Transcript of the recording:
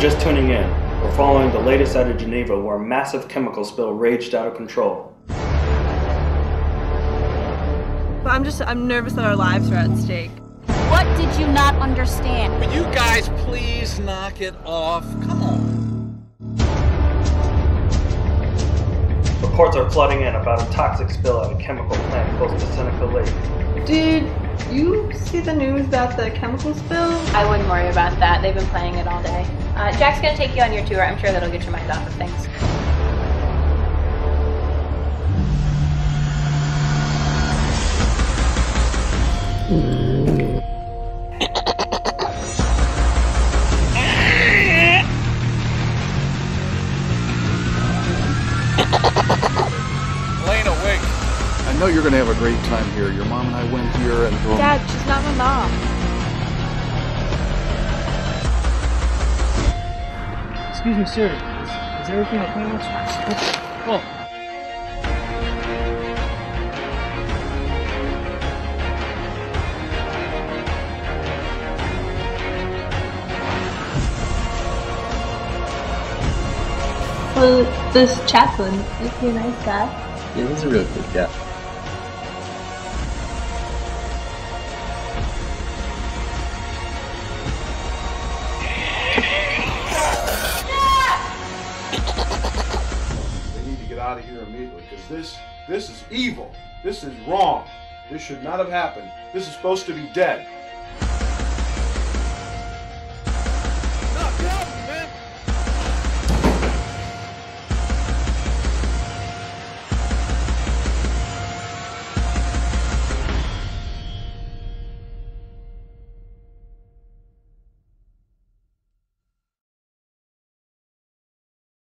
you're just tuning in, we're following the latest out of Geneva where a massive chemical spill raged out of control. But I'm nervous that our lives are at stake. What did you not understand? Will you guys please knock it off? Come on. Reports are flooding in about a toxic spill at a chemical plant close to Seneca Lake. Dude. You see the news about the chemical spill? I wouldn't worry about that. They've been playing it all day. Jack's gonna take you on your tour. I'm sure that'll get your mind off of things. Elena, wait. I know you're gonna have a great time here. Your mom and I went here and... Dad, she's not my mom. Excuse me, sir. Is everything okay? Whoa. Well, this chaplain, is he a nice guy? Yeah, he's a really good guy. Out of here immediately, because this is evil. This is wrong. This should not have happened. This is supposed to be dead.